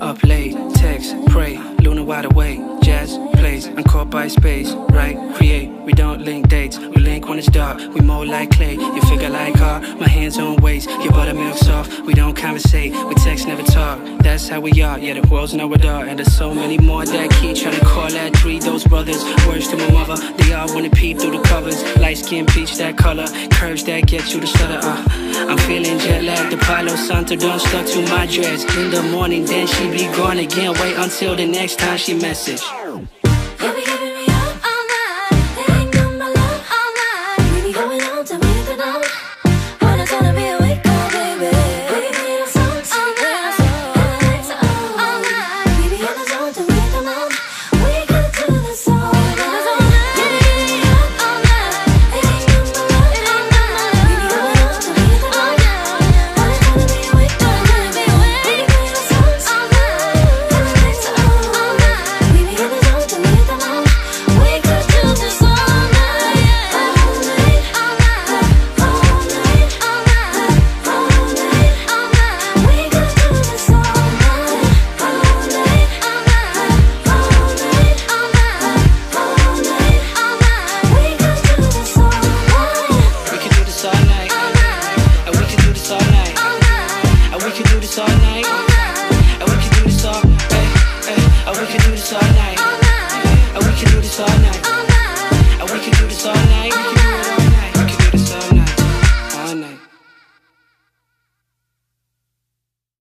Up late, text, pray, Luna wide awake. Jazz plays, I'm caught by space. Right, create, we don't link dates. We link when it's dark, we mold like clay. Your figure like art, my hands on waist. Your buttermilk soft, we don't conversate. We text, never talk, that's how we are. Yeah, the world's now a dark, and there's so many more that keep trying to call that three. Those brothers, words to my mother, they all wanna peep through the covers. Light skin, peach, that color, curves that get you to stutter. I'm feeling jet lagged, the Palo Santo done stuck to my dress. In the morning, then she be gone again. Wait until the next time she message. We can do this all night.